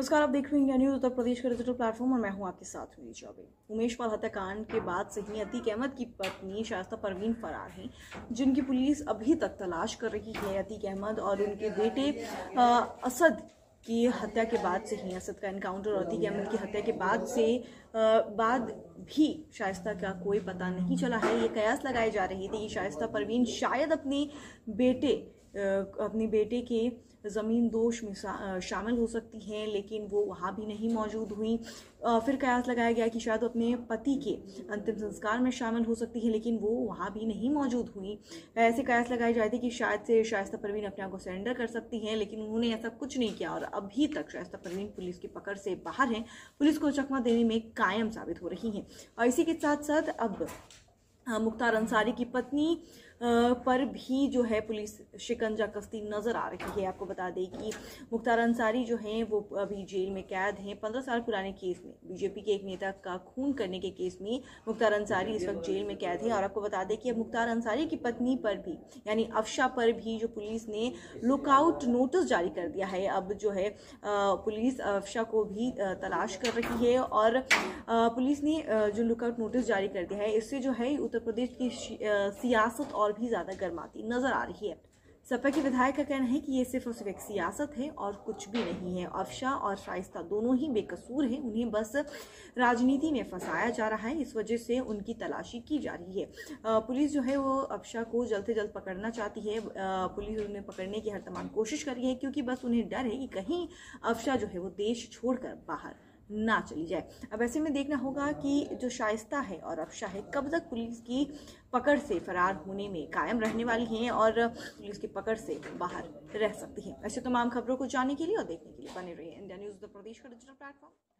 नमस्कार, आप देख रहे हैं इंडिया न्यूज़ उत्तर प्रदेश का डिजिटल प्लेटफॉर्म और मैं हूं आपके साथ मेरी चौबे। उमेश पाल हत्याकांड के बाद से ही अतिक अहमद की पत्नी शाइस्ता परवीन फरार हैं, जिनकी पुलिस अभी तक तलाश कर रही है। अतिक अहमद और उनके बेटे असद की हत्या के बाद से ही, असद का एनकाउंटर और अतिक अहमद की हत्या के बाद भी शाइस्ता का कोई पता नहीं चला है। ये कयास लगाए जा रहे थे कि शाइस्ता परवीन शायद अपने बेटे के ज़मीन दोष में शामिल हो सकती हैं, लेकिन वो वहाँ भी नहीं मौजूद हुई। फिर कयास लगाया गया कि शायद अपने पति के अंतिम संस्कार में शामिल हो सकती है, लेकिन वो वहाँ भी नहीं मौजूद हुई। ऐसे कयास लगाए जाते कि शायद से शाइस्ता परवीन अपने आप को सरेंडर कर सकती हैं, लेकिन उन्होंने ऐसा कुछ नहीं किया और अभी तक शाइस्ता परवीन पुलिस की पकड़ से बाहर हैं। पुलिस को चकमा देने में कायम साबित हो रही हैं। और इसी के साथ साथ अब मुख्तार अंसारी की पत्नी पर भी जो है पुलिस शिकंजा कसती नज़र आ रही है। आपको बता दें कि मुख्तार अंसारी जो हैं वो अभी जेल में कैद हैं। 15 साल पुराने केस में बीजेपी के एक नेता का खून करने के केस में मुख्तार अंसारी इस वक्त जेल में कैद हैं। और आपको बता दें कि अब मुख्तार अंसारी की पत्नी पर भी, यानी अफशां पर भी, जो पुलिस ने लुकआउट नोटिस जारी कर दिया है। अब जो है पुलिस अफशां को भी तलाश कर रही है और पुलिस ने जो लुकआउट नोटिस जारी कर दिया है, इससे जो है उत्तर प्रदेश की सियासत और भी ज्यादा गर्माती नजर आ रही है। सपा के विधायक का कहना है कि ये सिर्फ और सिर्फ एक सियासत है और कुछ भी नहीं है। अफशां और शाइस्ता दोनों ही बेकसूर हैं, उन्हें बस राजनीति में फंसाया जा रहा है, इस वजह से उनकी तलाशी की जा रही है। पुलिस जो है वो अफशां को जल्द से जल्द पकड़ना चाहती है। पुलिस उन्हें पकड़ने की हर तमाम कोशिश कर रही है, क्योंकि बस उन्हें डर है कि कहीं अफशां जो है वो देश छोड़कर बाहर ना चली जाए। अब ऐसे में देखना होगा कि जो शाइस्ता है और अफशां है कब तक पुलिस की पकड़ से फरार होने में कायम रहने वाली हैं और पुलिस की पकड़ से बाहर रह सकती हैं। ऐसे तमाम खबरों को जानने के लिए और देखने के लिए बने रहिए इंडिया न्यूज़ उत्तर प्रदेश का डिजिटल प्लेटफॉर्म।